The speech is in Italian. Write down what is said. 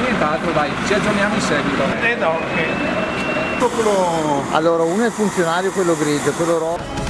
Nient'altro, dai, ci aggiorniamo in seguito. Allora, uno è il funzionario, quello grigio, quello rosso.